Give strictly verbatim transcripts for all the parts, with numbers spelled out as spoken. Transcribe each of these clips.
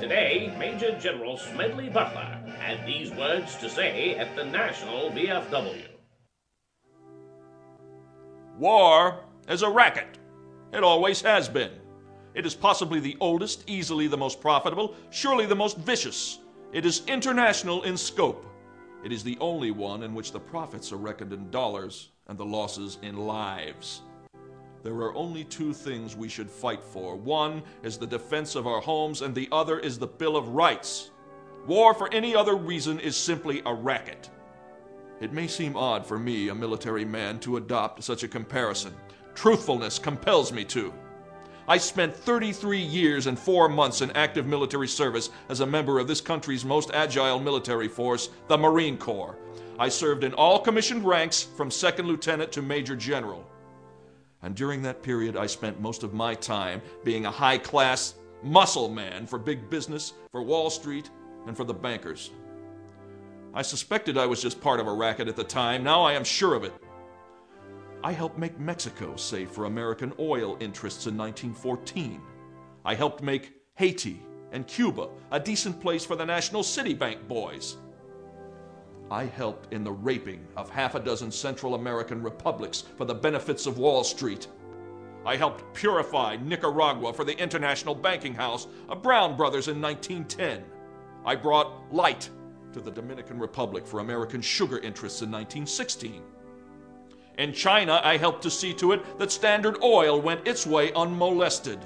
Today, Major General Smedley Butler had these words to say at the National B F W. War is a racket. It always has been. It is possibly the oldest, easily the most profitable, surely the most vicious. It is international in scope. It is the only one in which the profits are reckoned in dollars and the losses in lives. There are only two things we should fight for. One is the defense of our homes, and the other is the Bill of Rights. War, for any other reason, is simply a racket. It may seem odd for me, a military man, to adopt such a comparison. Truthfulness compels me to. I spent thirty-three years and four months in active military service as a member of this country's most agile military force, the Marine Corps. I served in all commissioned ranks from second lieutenant to major general. And during that period, I spent most of my time being a high-class muscle man for big business, for Wall Street, and for the bankers. I suspected I was just part of a racket at the time. Now I am sure of it. I helped make Mexico safe for American oil interests in nineteen fourteen. I helped make Haiti and Cuba a decent place for the National City Bank boys. I helped in the raping of half a dozen Central American republics for the benefits of Wall Street. I helped purify Nicaragua for the International Banking House of Brown Brothers in nineteen ten. I brought light to the Dominican Republic for American sugar interests in nineteen sixteen. In China, I helped to see to it that Standard Oil went its way unmolested.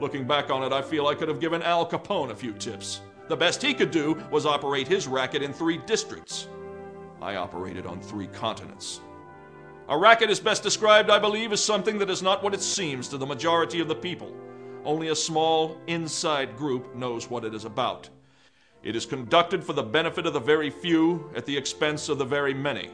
Looking back on it, I feel I could have given Al Capone a few tips. The best he could do was operate his racket in three districts. I operated on three continents. A racket is best described, I believe, as something that is not what it seems to the majority of the people. Only a small, inside group knows what it is about. It is conducted for the benefit of the very few at the expense of the very many.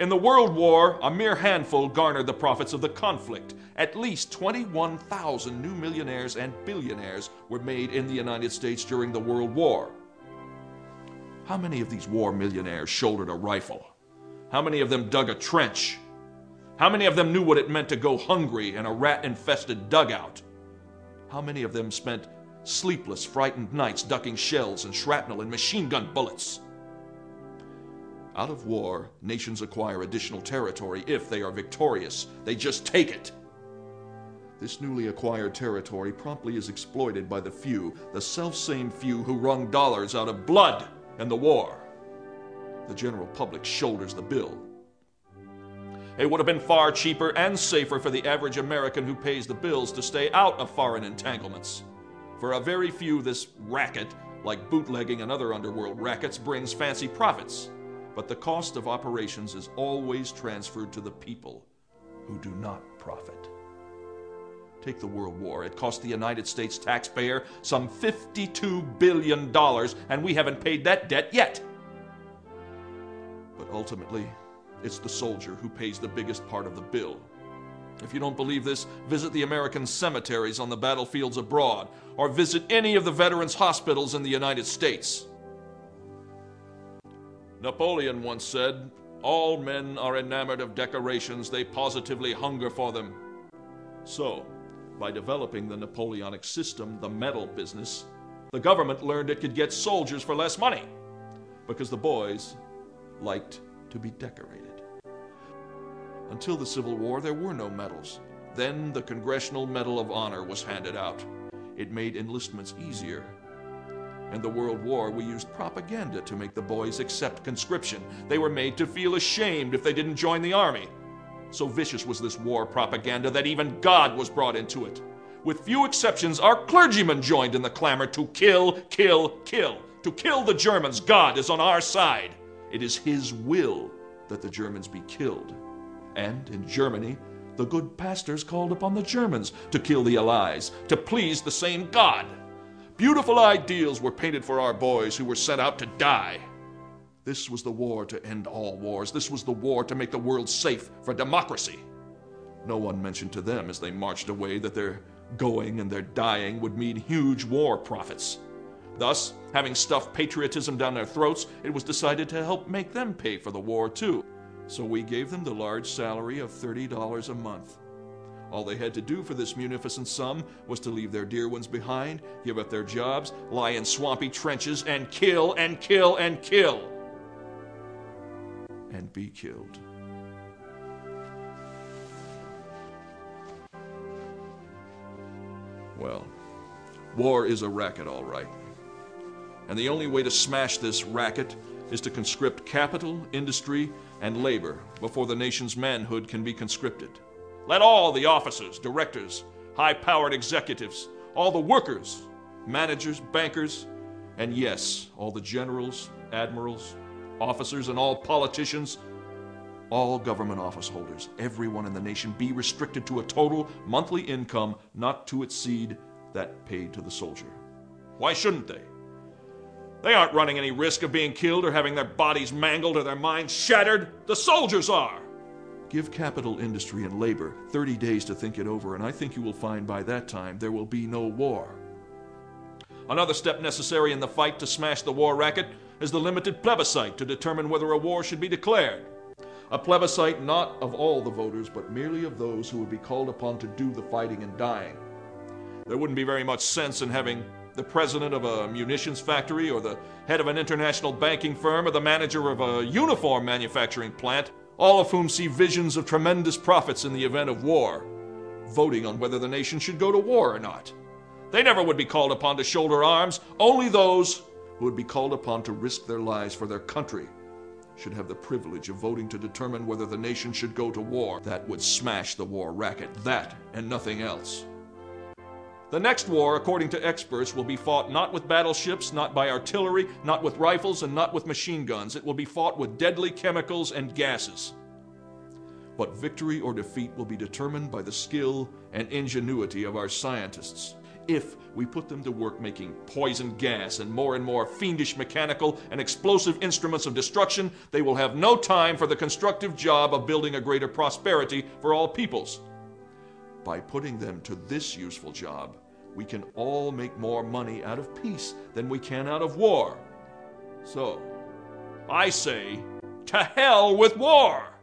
In the World War, a mere handful garnered the profits of the conflict. At least twenty-one thousand new millionaires and billionaires were made in the United States during the World War. How many of these war millionaires shouldered a rifle? How many of them dug a trench? How many of them knew what it meant to go hungry in a rat-infested dugout? How many of them spent sleepless, frightened nights ducking shells and shrapnel and machine gun bullets? Out of war, nations acquire additional territory if they are victorious. They just take it. This newly acquired territory promptly is exploited by the few, the selfsame few who wrung dollars out of blood in the war. The general public shoulders the bill. It would have been far cheaper and safer for the average American who pays the bills to stay out of foreign entanglements. For a very few, this racket, like bootlegging and other underworld rackets, brings fancy profits. But the cost of operations is always transferred to the people who do not profit. Take the World War. It cost the United States taxpayer some fifty-two billion dollars, and we haven't paid that debt yet. But ultimately, it's the soldier who pays the biggest part of the bill. If you don't believe this, visit the American cemeteries on the battlefields abroad, or visit any of the veterans' hospitals in the United States. Napoleon once said, "All men are enamored of decorations, they positively hunger for them." So, by developing the Napoleonic system, the medal business, the government learned it could get soldiers for less money, because the boys liked to be decorated. Until the Civil War, there were no medals. Then the Congressional Medal of Honor was handed out. It made enlistments easier. In the World War, we used propaganda to make the boys accept conscription. They were made to feel ashamed if they didn't join the army. So vicious was this war propaganda that even God was brought into it. With few exceptions, our clergymen joined in the clamor to kill, kill, kill. To kill the Germans. God is on our side. It is His will that the Germans be killed. And in Germany, the good pastors called upon the Germans to kill the Allies, to please the same God. Beautiful ideals were painted for our boys who were sent out to die. This was the war to end all wars. This was the war to make the world safe for democracy. No one mentioned to them as they marched away that their going and their dying would mean huge war profits. Thus, having stuffed patriotism down their throats, it was decided to help make them pay for the war too. So we gave them the large salary of thirty dollars a month. All they had to do for this munificent sum was to leave their dear ones behind, give up their jobs, lie in swampy trenches, and kill and kill and kill. And be killed. Well, war is a racket, all right. And the only way to smash this racket is to conscript capital, industry, and labor before the nation's manhood can be conscripted. Let all the officers, directors, high-powered executives, all the workers, managers, bankers, and yes, all the generals, admirals, officers, and all politicians, all government office holders, everyone in the nation be restricted to a total monthly income not to exceed that paid to the soldier. Why shouldn't they? They aren't running any risk of being killed or having their bodies mangled or their minds shattered. The soldiers are. Give capital, industry, and labor thirty days to think it over, and I think you will find by that time there will be no war. Another step necessary in the fight to smash the war racket is the limited plebiscite to determine whether a war should be declared. A plebiscite not of all the voters, but merely of those who would be called upon to do the fighting and dying. There wouldn't be very much sense in having the president of a munitions factory or the head of an international banking firm or the manager of a uniform manufacturing plant, all of whom see visions of tremendous profits in the event of war, voting on whether the nation should go to war or not. They never would be called upon to shoulder arms. Only those who would be called upon to risk their lives for their country should have the privilege of voting to determine whether the nation should go to war. That would smash the war racket, that and nothing else. The next war, according to experts, will be fought not with battleships, not by artillery, not with rifles, and not with machine guns. It will be fought with deadly chemicals and gases. But victory or defeat will be determined by the skill and ingenuity of our scientists, if we put them to work making poison gas and more and more fiendish mechanical and explosive instruments of destruction. They will have no time for the constructive job of building a greater prosperity for all peoples. By putting them to this useful job, we can all make more money out of peace than we can out of war. So, I say, to hell with war!